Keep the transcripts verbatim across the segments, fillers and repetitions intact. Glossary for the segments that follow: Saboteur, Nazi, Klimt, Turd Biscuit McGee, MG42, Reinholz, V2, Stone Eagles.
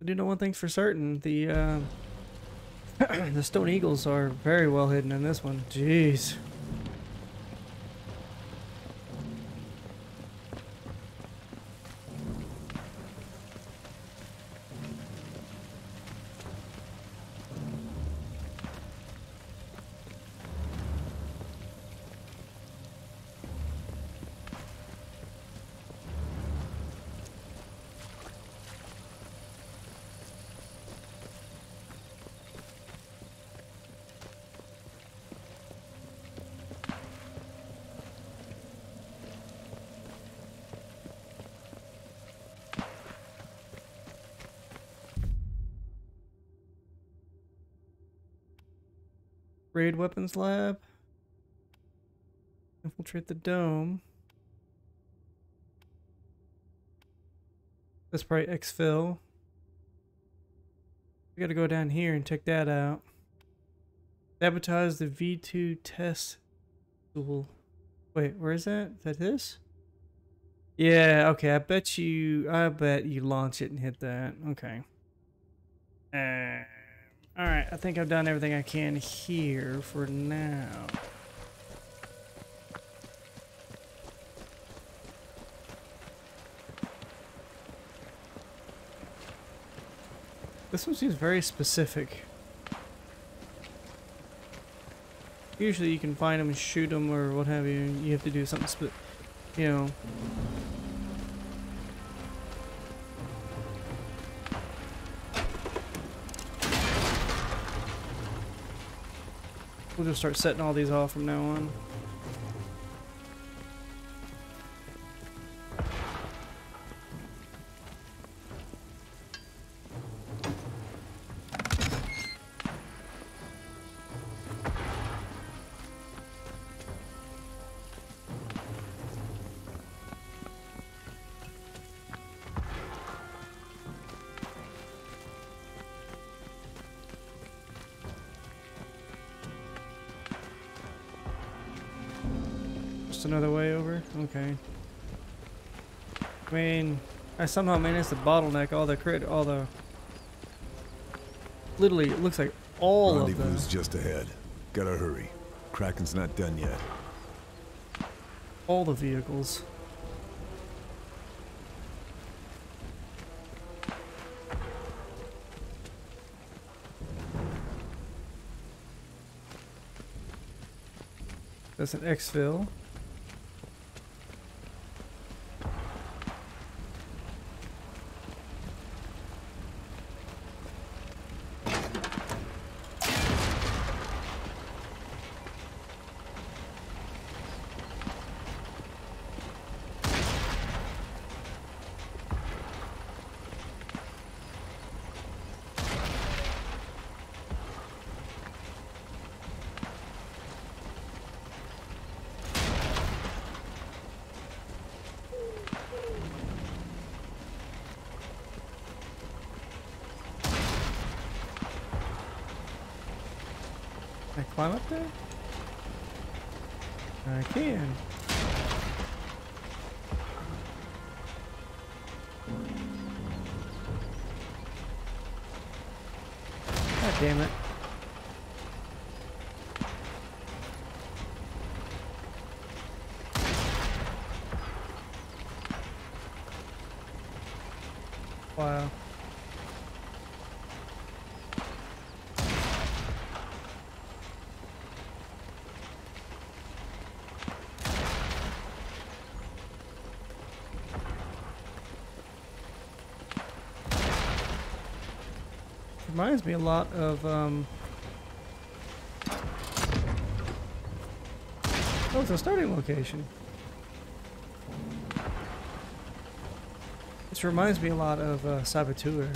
I do know one thing for certain, the uh, the Stone Eagles are very well hidden in this one. Jeez. Raid weapons lab. Infiltrate the dome. That's probably exfil. We gotta go down here and check that out. Sabotage the V two test tool. Wait, where is that? Is that this? Yeah, okay, I bet you I bet you launch it and hit that. Okay. Uh Alright, I think I've done everything I can here for now. This one seems very specific. Usually you can find them and shoot them or what have you. You have to do something sp- you know. We'll just start setting all these off from now on. Another way over? Okay. I mean, I somehow managed to bottleneck all the crit, all the... Literally, it looks like all of them. Rendezvous just ahead. Gotta hurry. Kraken's not done yet. All the vehicles. That's an exfil. Can I climb up there? I can. God damn it. Wow. Reminds me a lot of um oh, it's a starting location. This reminds me a lot of uh, Saboteur.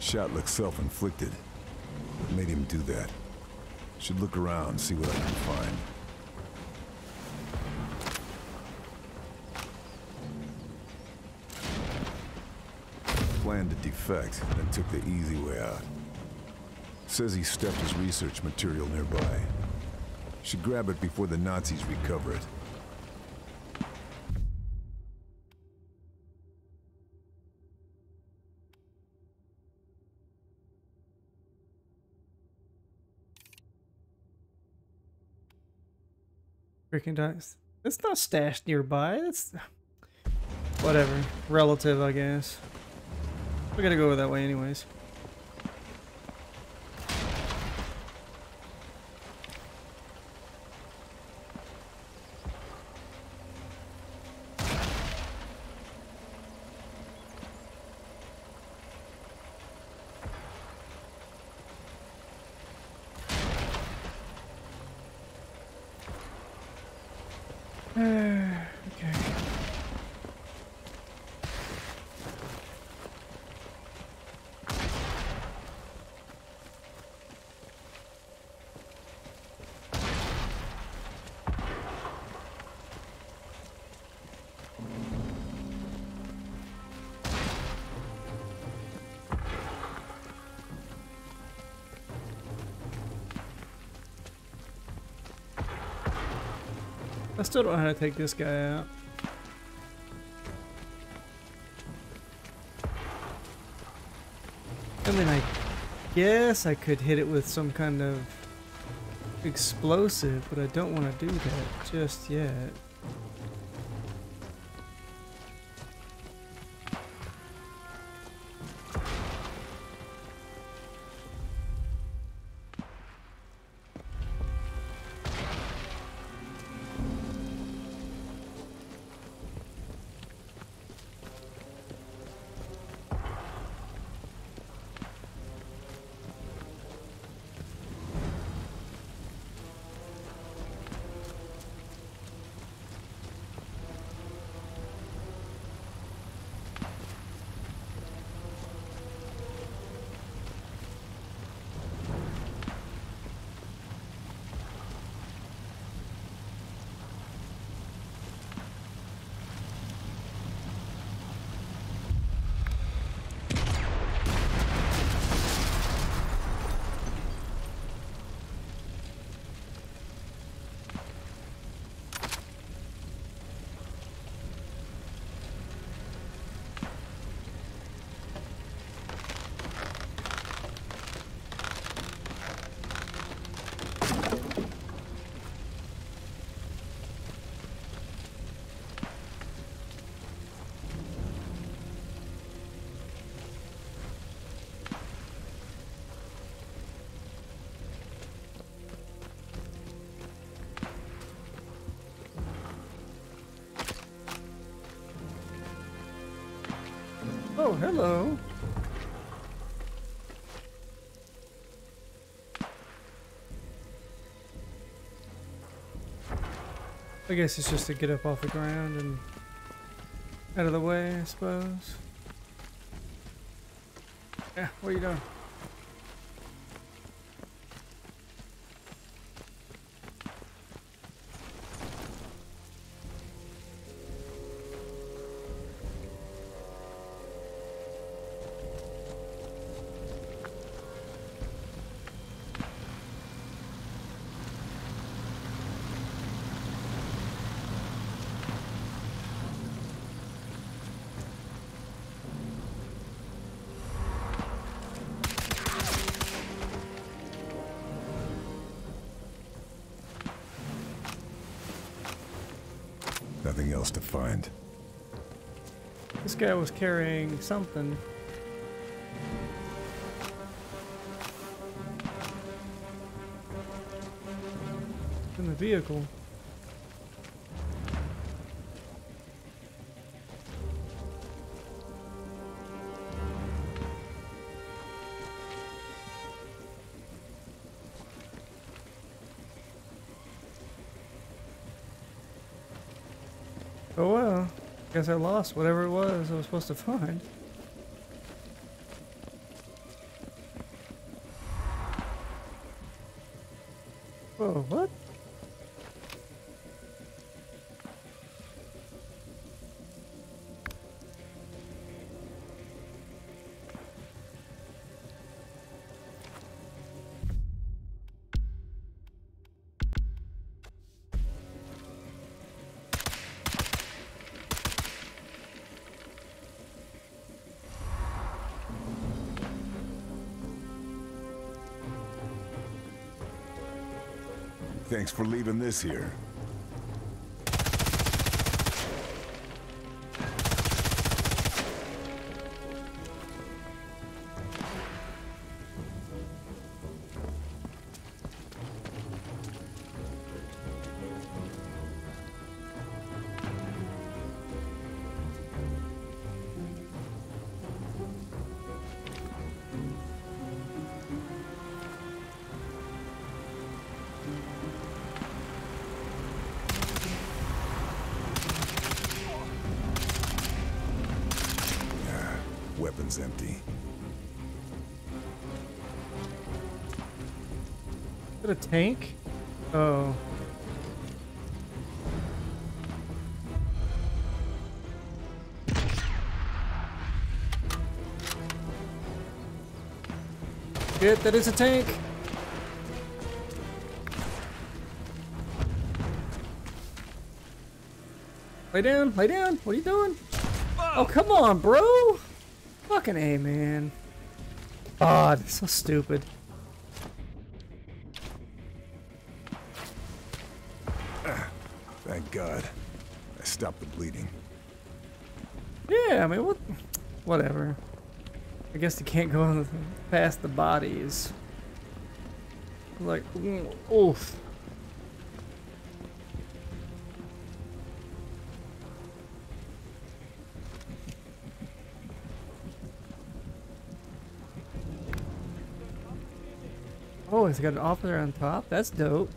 Shot looks self-inflicted. What made him do that? Should look around and see what I can find. Planned to defect, then took the easy way out. Says he stuffed his research material nearby. Should grab it before the Nazis recover it. Freaking dice. It's not stashed nearby. It's whatever. Relative, I guess. We gotta go that way anyways. I still don't know how to take this guy out. And then I guess I could hit it with some kind of explosive, but I don't want to do that just yet. Oh, hello. I guess it's just to get up off the ground and out of the way, I suppose. Yeah, what are you doing? Nothing else to find. This guy was carrying something. In the vehicle. Oh well, I guess I lost whatever it was I was supposed to find. Whoa, what? Thanks for leaving this here. weapons empty. Is it a tank? Oh. Shit, that is a tank. Lay down, lay down. What are you doing? Oh, come on, bro. Fucking A, man. Ah, oh, that's so stupid. Thank God. I stopped the bleeding. Yeah, I mean, what? Whatever. I guess you can't go past the bodies. Like, oof. Oh, it's got an officer on top. That's dope.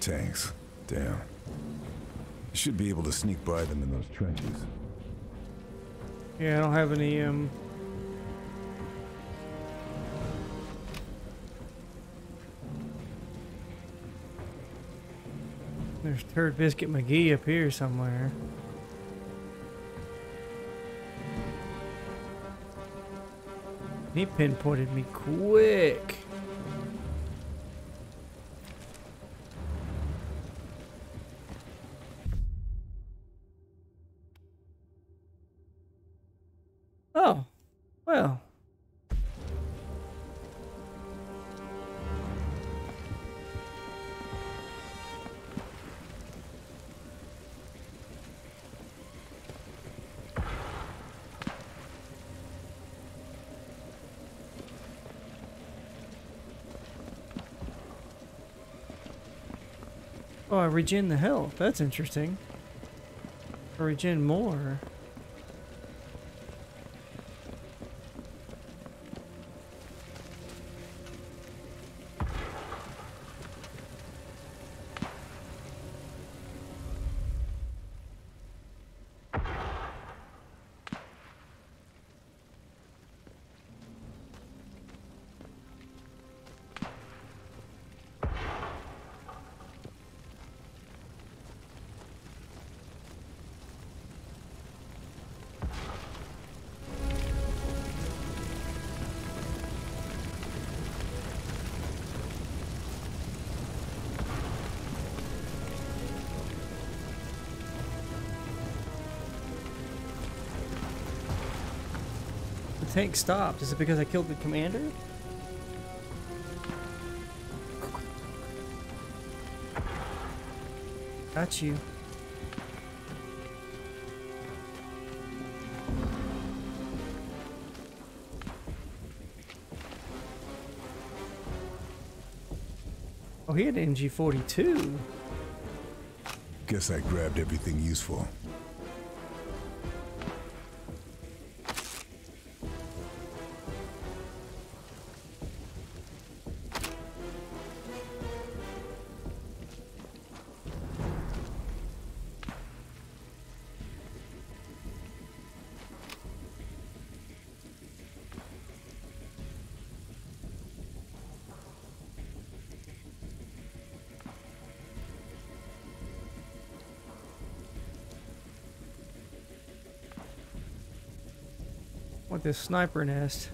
Tanks. Damn. Should be able to sneak by them in those trenches. Yeah, I don't have any, um... There's Turd Biscuit McGee up here somewhere. He pinpointed me quick. Oh, I regen the health. That's interesting. I regen more. Tank stopped. Is it because I killed the commander? Got you. Oh, he had an M G forty-two. Guess I grabbed everything useful. Want this sniper nest.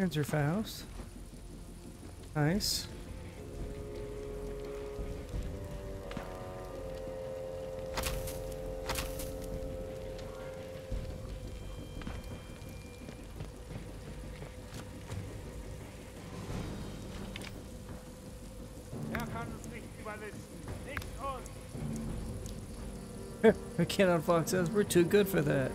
Hands are fast. Nice. We can't unlock says we're too good for that.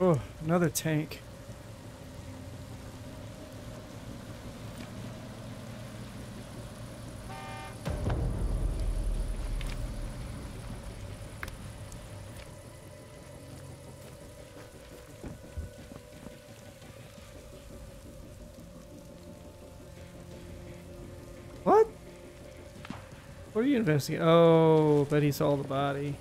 Oh, another tank. What? What are you investigating? Oh, but he saw the body.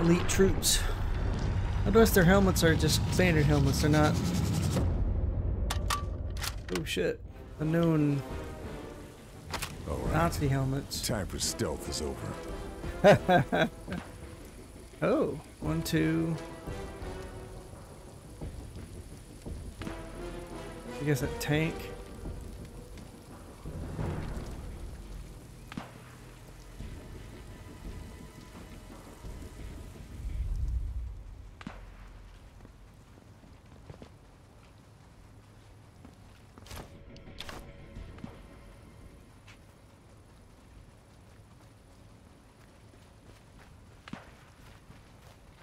Elite troops. I noticed their helmets are just standard helmets. They're not. Oh shit! Unknown right. Nazi helmets. Time for stealth is over. Oh, one, two. I guess a tank.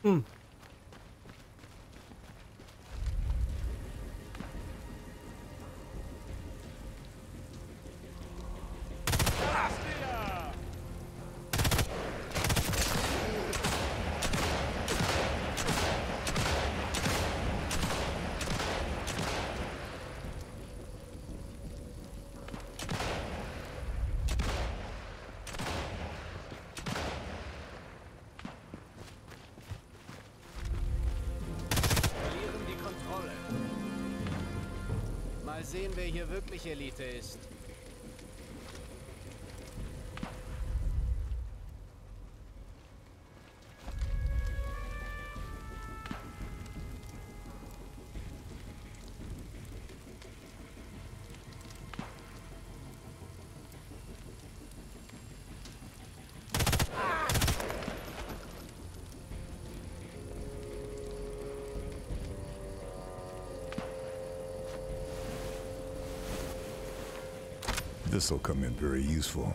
Hmm. Mal sehen, wer hier wirklich Elite ist. This will come in very useful.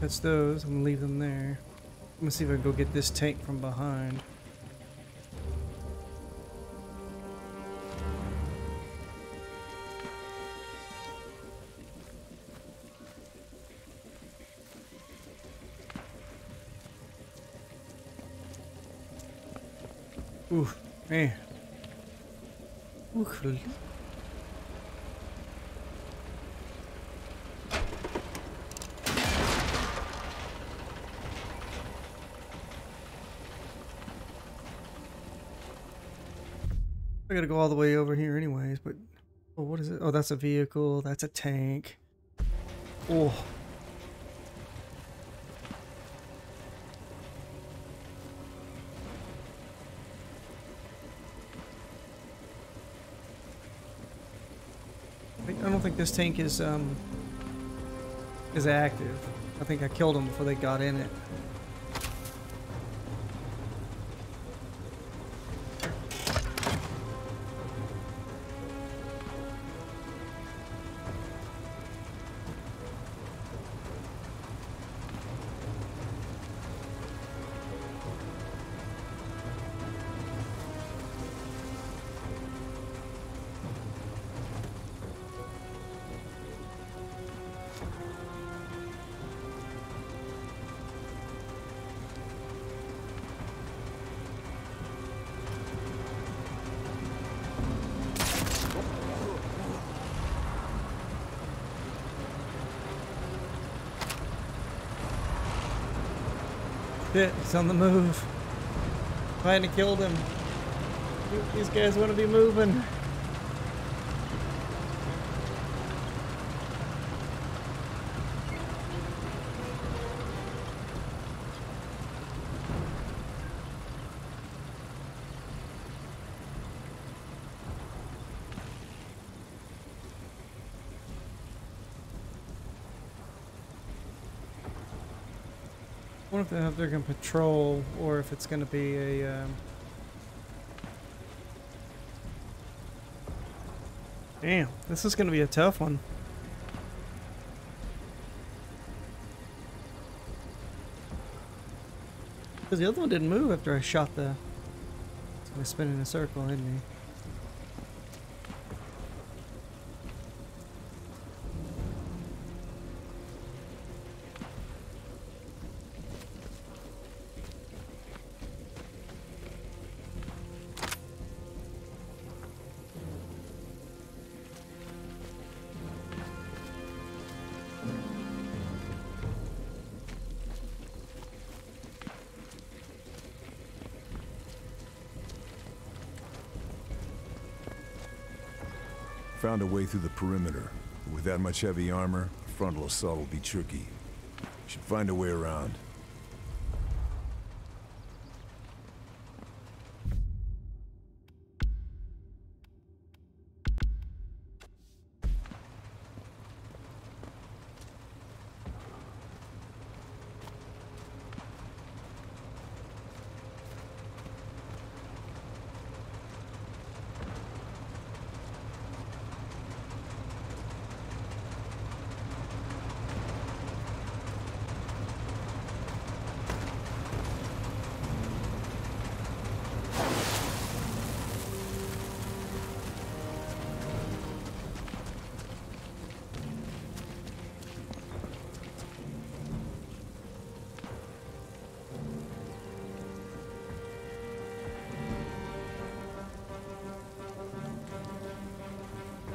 Touch those. I'm gonna leave them there. I'm gonna see if I can go get this tank from behind. Uh, nee. Uh, cool. I gotta go all the way over here anyways, but... Oh, what is it? Oh, that's a vehicle. That's a tank. Oh. I don't think this tank is, um... is active. I think I killed them before they got in it. It's on the move. Trying to kill them. These guys want to be moving. I wonder if they're going to patrol, or if it's going to be a, um... Damn, this is going to be a tough one. Because the other one didn't move after I shot the... So he's spinning in a circle, isn't he? Found a way through the perimeter. With that much heavy armor, a frontal assault will be tricky. Should find a way around.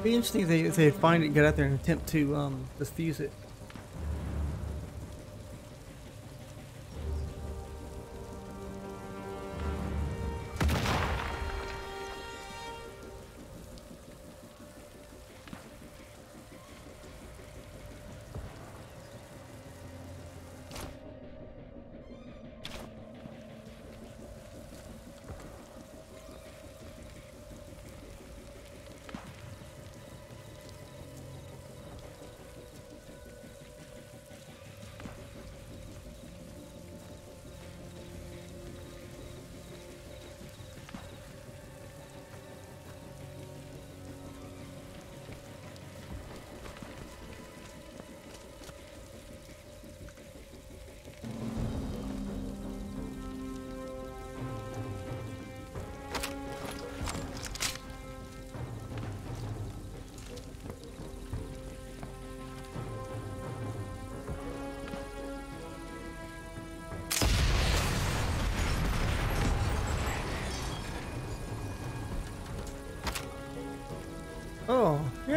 It'd be interesting if they, if they find it, get out there and attempt to um, defuse it.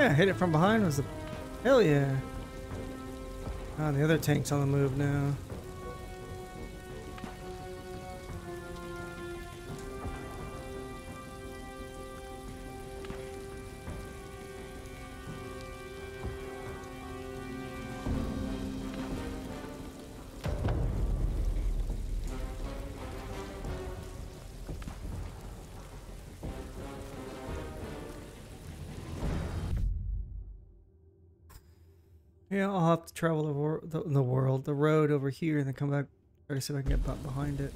Yeah, hit it from behind was the... Hell yeah. Oh, the other tank's on the move now. Yeah, I'll have to travel the, wor the, the world, the road over here, and then come back. Try to see if I can get back behind it.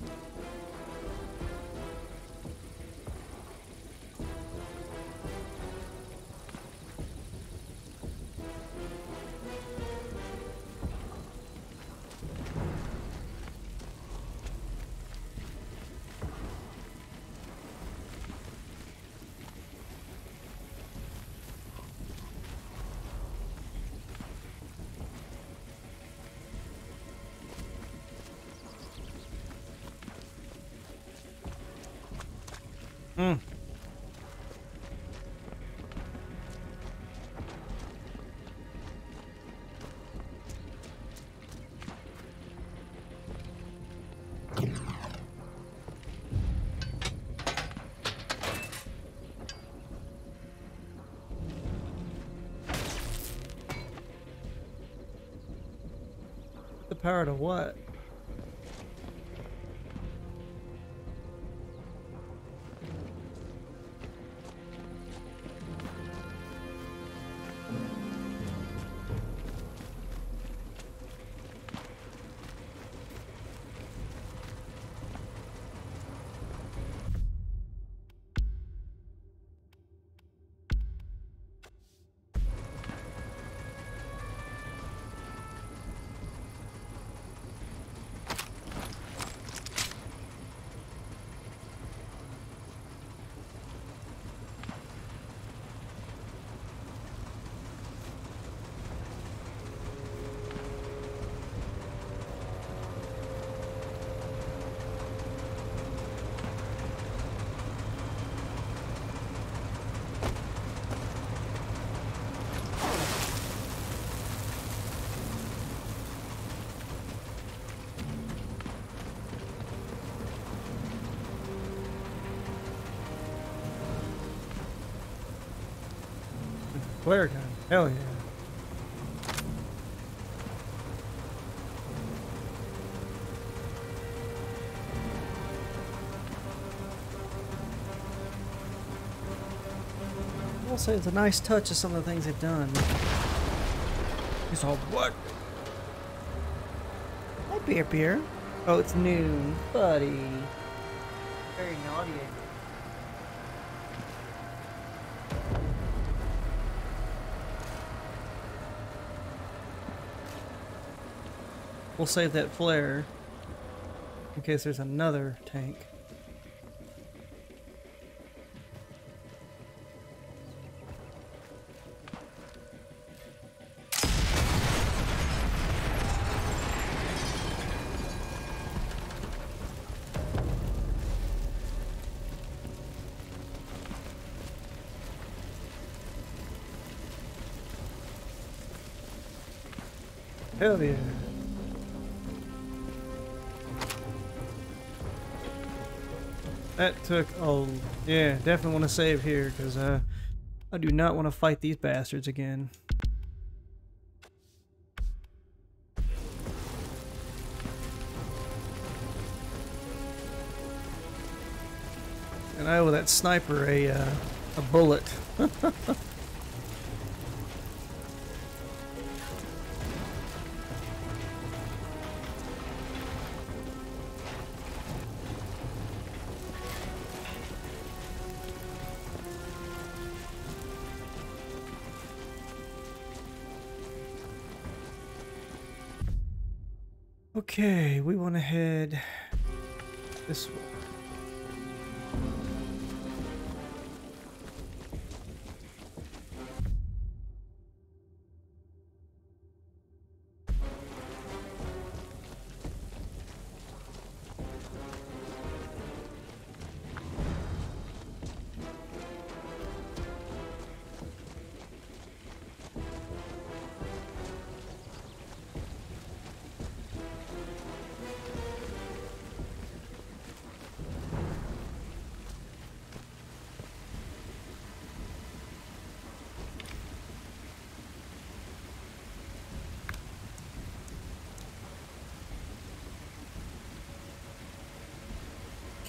Mm. The power to what? Flare gun. Hell yeah. I'll say it's a nice touch of some of the things they've done. It's all what? Hi, beer, beer. Oh, it's noon, buddy. Very naughty. We'll save that flare in case there's another tank. Hell yeah. That took, oh, yeah, definitely want to save here, because uh, I do not want to fight these bastards again. And I owe that sniper a, uh, a bullet. Okay, we want to head this way.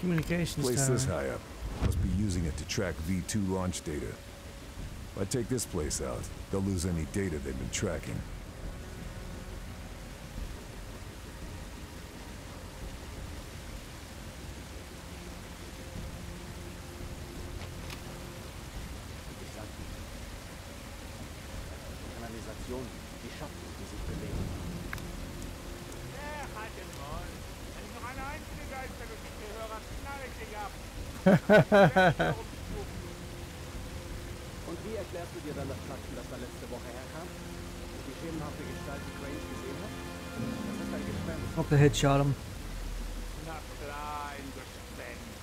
Communications place tower. This high up. Must be using it to track V two launch data. If I take this place out, they'll lose any data they've been tracking. Und wie erklärst du dir dann das Fakten, das da letzte Woche herkam? Die schemenhafte Gestalt, die Graves gesehen hat? Das ist ein Gespenst. Ob der Headshot him. Na klar, ein Gespenst.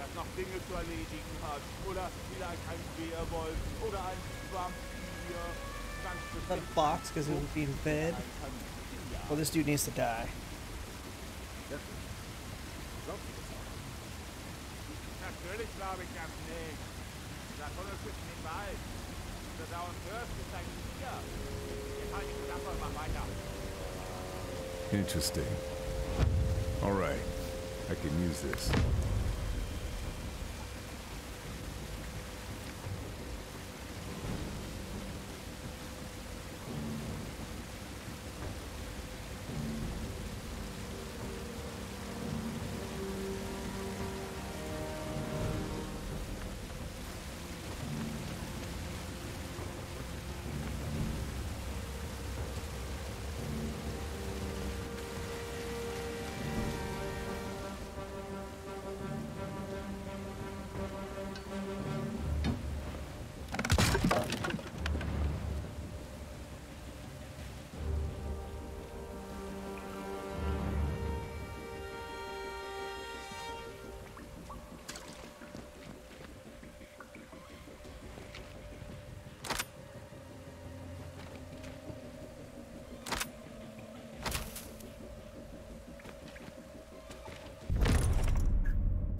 Das noch Dinge zu erledigen hat. Oder vielleicht ein Werwolf oder ein Vampir. That box, because it will be in bed. Well, this dude needs to die. Natürlich glaube ich das nicht. Das Tunnel zwischen den Wald. Der Saboteur ist ein Tier. Wir fahren die Klappe mal weiter. Interesting. All right. I can use this.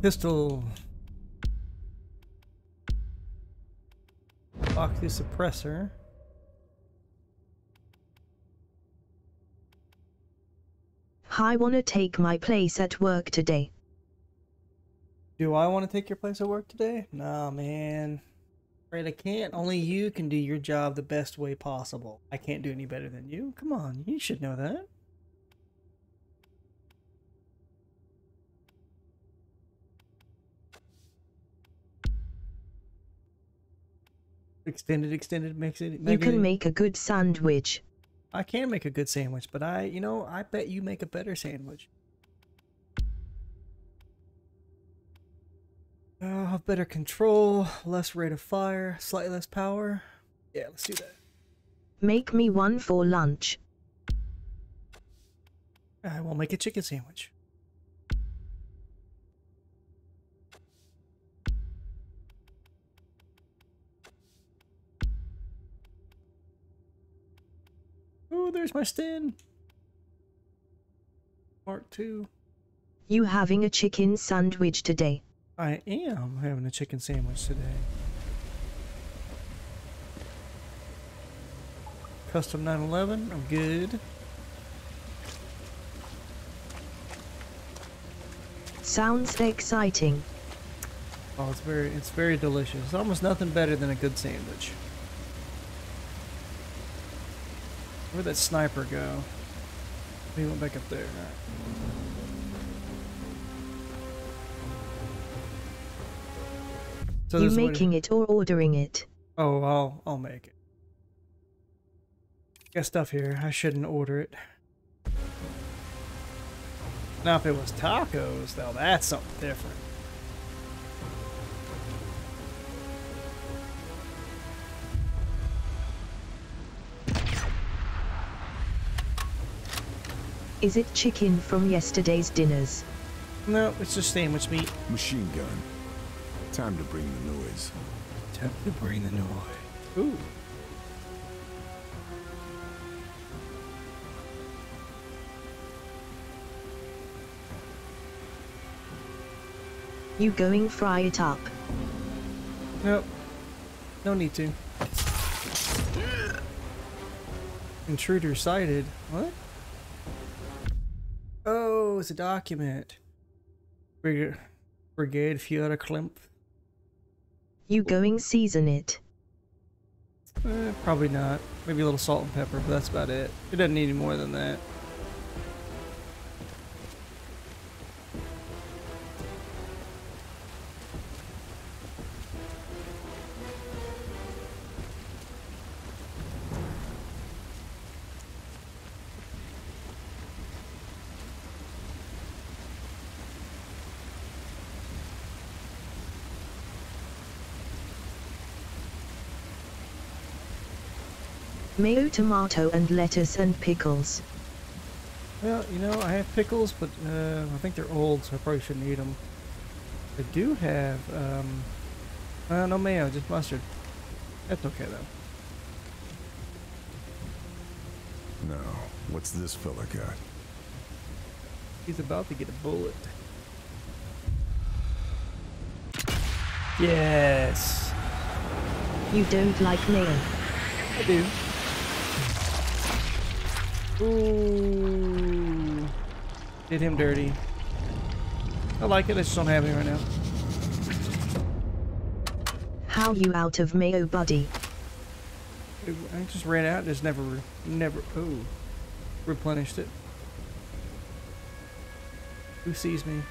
Pistol. Lock the suppressor. I want to take my place at work today. Do I want to take your place at work today? Nah, man. Right, I can't. Only you can do your job the best way possible. I can't do any better than you. Come on, you should know that. Extended, extended, makes it. You can make a good sandwich. I can make a good sandwich, but I, you know, I bet you make a better sandwich. I'll have better control, less rate of fire, slightly less power. Yeah, let's do that. Make me one for lunch. I will make a chicken sandwich. Oh, there's my stand. Mark two. You having a chicken sandwich today? I am having a chicken sandwich today. Custom nine eleven, I'm good. Sounds exciting. Oh, it's very, it's very delicious. There's almost nothing better than a good sandwich. Where'd that sniper go? He went back up there. All right. So you making it or ordering it? Oh, I'll I'll make it. Got stuff here. I shouldn't order it. Now, if it was tacos, now that's something different. Is it chicken from yesterday's dinners? No, it's just sandwich meat. Machine gun. Time to bring the noise. Time to bring the noise. Ooh. You going fry it up? Nope. No need to. Intruder sighted. What? Oh, it's a document. Figure Brigade Führer Klimt. You going season it? Eh, probably not. Maybe a little salt and pepper, but that's about it. It doesn't need any more than that. Mayo, tomato, and lettuce and pickles. Well, you know, I have pickles, but uh, I think they're old, so I probably shouldn't eat them. I do have, um, uh, no mayo, just mustard. That's okay, though. No, what's this fella got? He's about to get a bullet. Yes! You don't like mayo. I do. Ooh. Did him dirty. I like it, I just don't have any right now. How you out of mayo, buddy? I just ran out and just never, never, ooh, replenished it. Who sees me?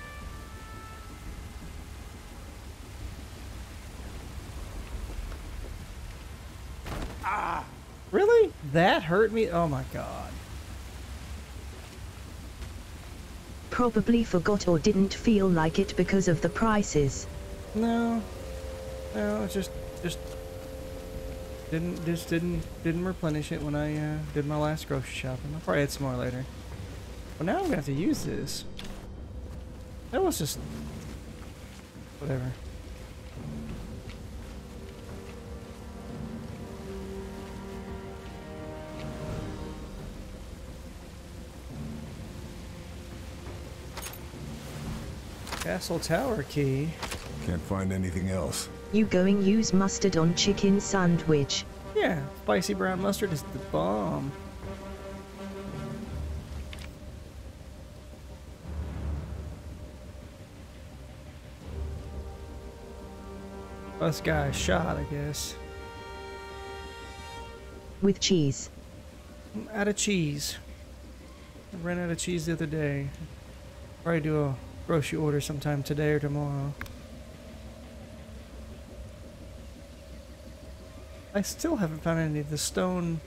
Ah! Really? That hurt me? Oh my god. Probably forgot or didn't feel like it because of the prices. No, no, it's just just didn't just didn't didn't replenish it when I uh, did my last grocery shopping. I'll probably add some more later. Well, now I'm gonna have to use this. That was just whatever. Castle Tower key. Can't find anything else. You going use mustard on chicken sandwich? Yeah, spicy brown mustard is the bomb. Us guy shot, I guess. With cheese. I'm out of cheese. I ran out of cheese the other day. Probably do a grocery order sometime today or tomorrow. I still haven't found any of the Stone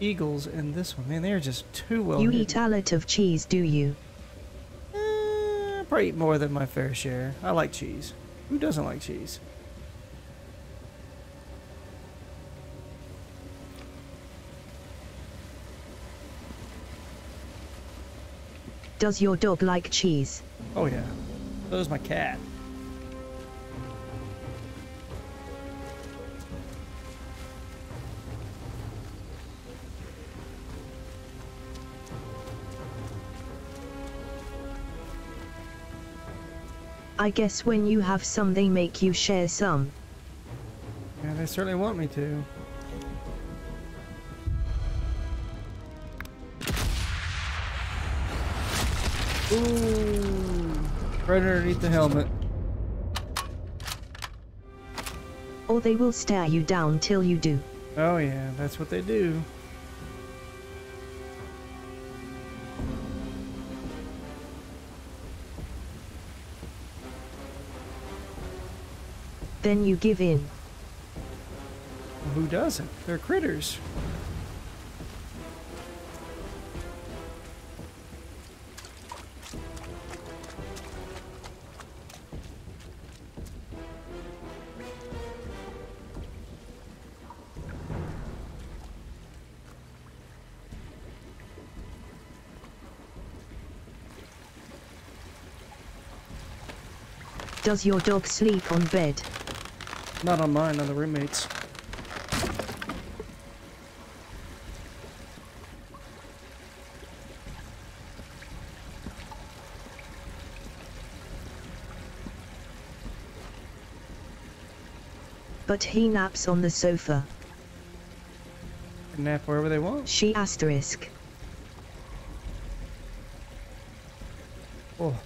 Eagles in this one. Man, they're just too well. You hidden. Eat a lot of cheese, do you? Eh, probably eat more than my fair share. I like cheese. Who doesn't like cheese? Does your dog like cheese? Oh yeah, so does my cat. I guess when you have some they make you share some. Yeah, they certainly want me to. Ooh, right underneath the helmet. Or they will stare you down till you do. Oh yeah, that's what they do. Then you give in. Who doesn't? They're critters. Does your dog sleep on bed? Not on mine, on the roommate's. But he naps on the sofa. They nap wherever they want. She asterisk. Oh.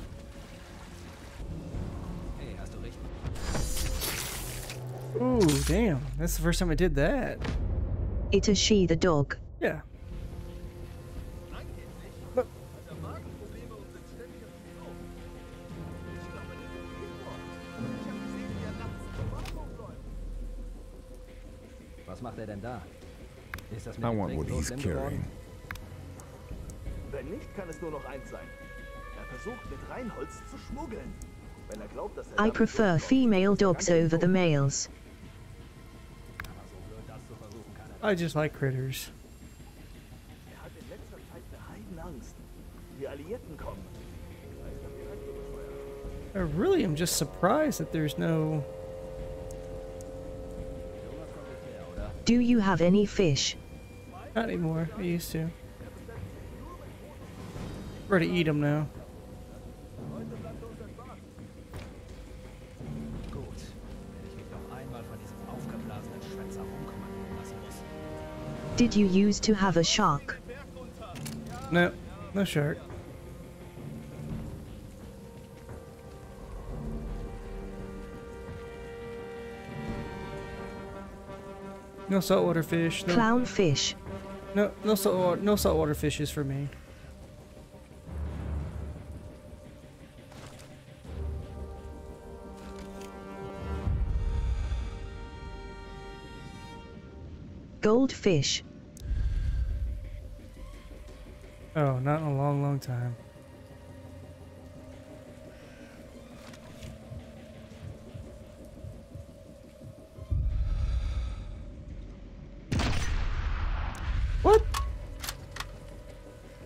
Oh, damn. That's the first time I did that. It is she, the dog. Yeah. Look. I want what he's carrying. Wenn nicht, kann es nur noch eins sein. Er versucht mit Reinholz zu schmuggeln. I prefer female dogs over the males. I just like critters. I really am just surprised that there's no... Do you have any fish? Not anymore. I used to. Ready to eat them now. Did you used to have a shark? No, no shark. No saltwater fish. No. Clownfish. No, no salt, no saltwater fishes for me. Goldfish. Oh, not in a long, long time. What?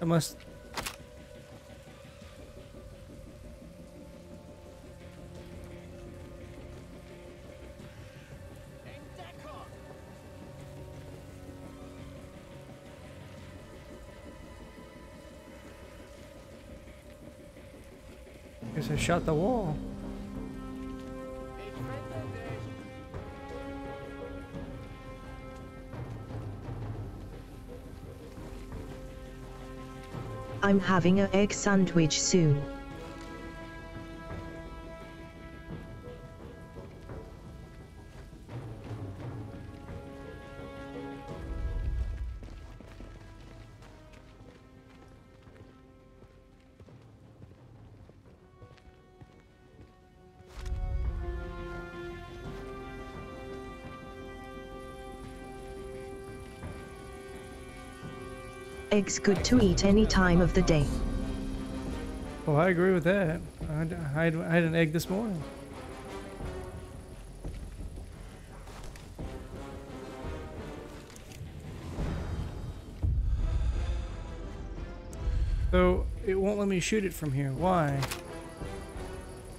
I must... I shot the wall. I'm having an egg sandwich soon. Eggs good to eat any time of the day. Well, I agree with that. I, I, I had an egg this morning. So it won't let me shoot it from here. Why?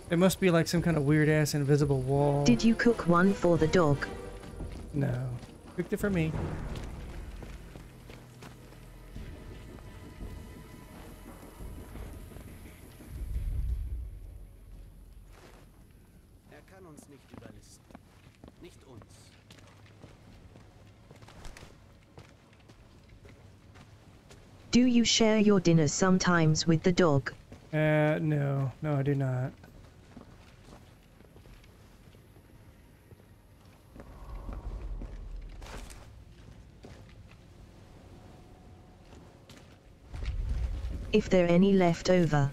It must be like some kind of weird ass invisible wall. Did you cook one for the dog? No. Cooked it for me. Do you share your dinner sometimes with the dog? Uh, no. No, I do not. If there are any left over.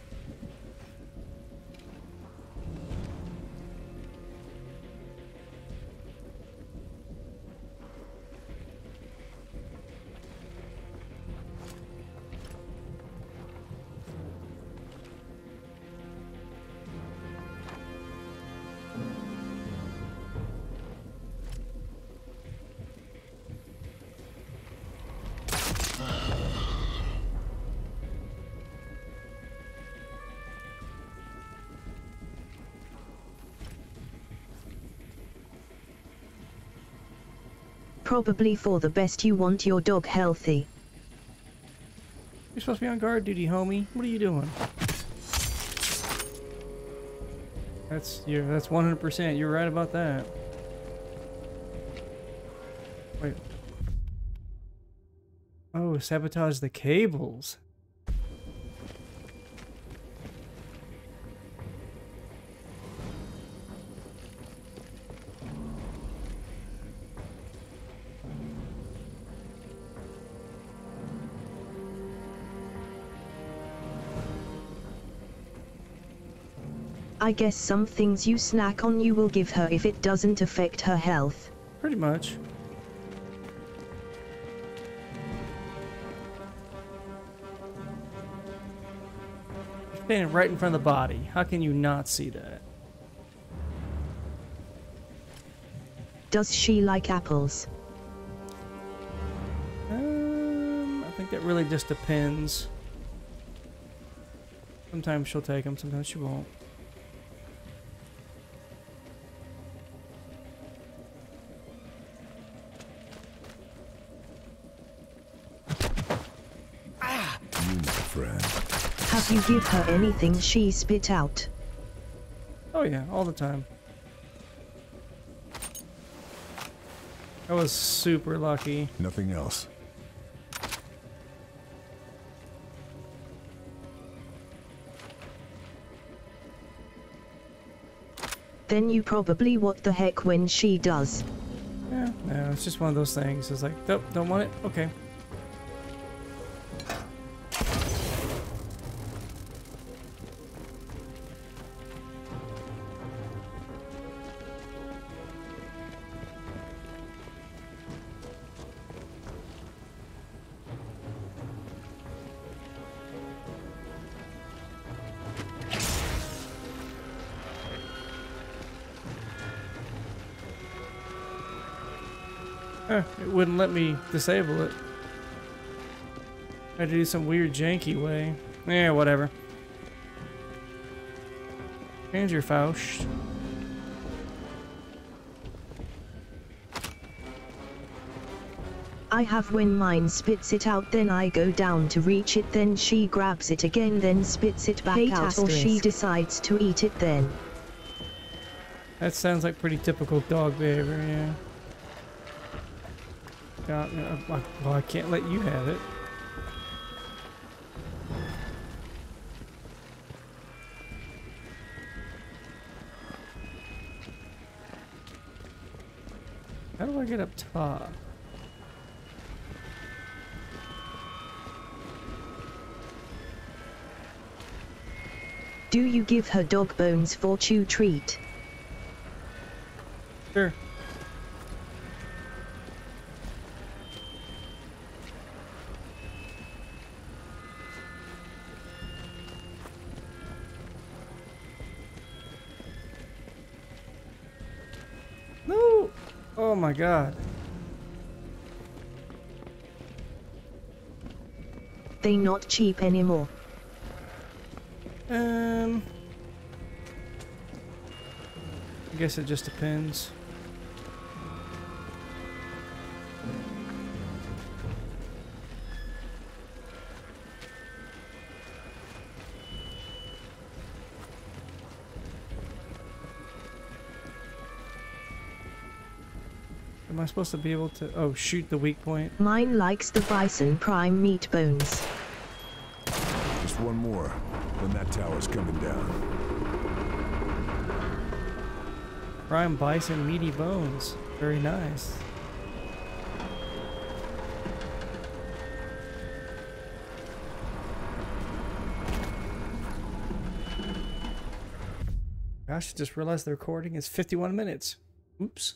Probably for the best. You want your dog healthy. You're supposed to be on guard duty, homie. What are you doing? That's your. Yeah, that's one hundred percent. You're right about that. Wait. Oh, sabotage the cables. I guess some things you snack on you will give her if it doesn't affect her health. Pretty much. You're standing right in front of the body. How can you not see that? Does she like apples? Um, I think that really just depends. Sometimes she'll take them, sometimes she won't. Ah. You, friend. Have you give her anything she spit out? Oh yeah, all the time. I was super lucky. Nothing else. Then you probably what the heck when she does. Yeah, no, it's just one of those things. It's like, nope, don't want it? Okay. Eh, it wouldn't let me disable it. I had to do some weird janky way. Yeah, whatever. Change your Faust. I have when mine spits it out, then I go down to reach it, then she grabs it again, then spits it back out, or she decides to eat it then. That sounds like pretty typical dog behavior, yeah. God, well, I can't let you have it. How do I get up top? Do you give her dog bones for chew treat? Sure. Oh my god. They not cheap anymore. Um I guess it just depends. Am I supposed to be able to, oh, shoot the weak point? Mine likes the bison prime meat bones. Just one more, then that tower's coming down. Prime bison meaty bones. Very nice. Gosh, I just realized the recording is fifty-one minutes. Oops.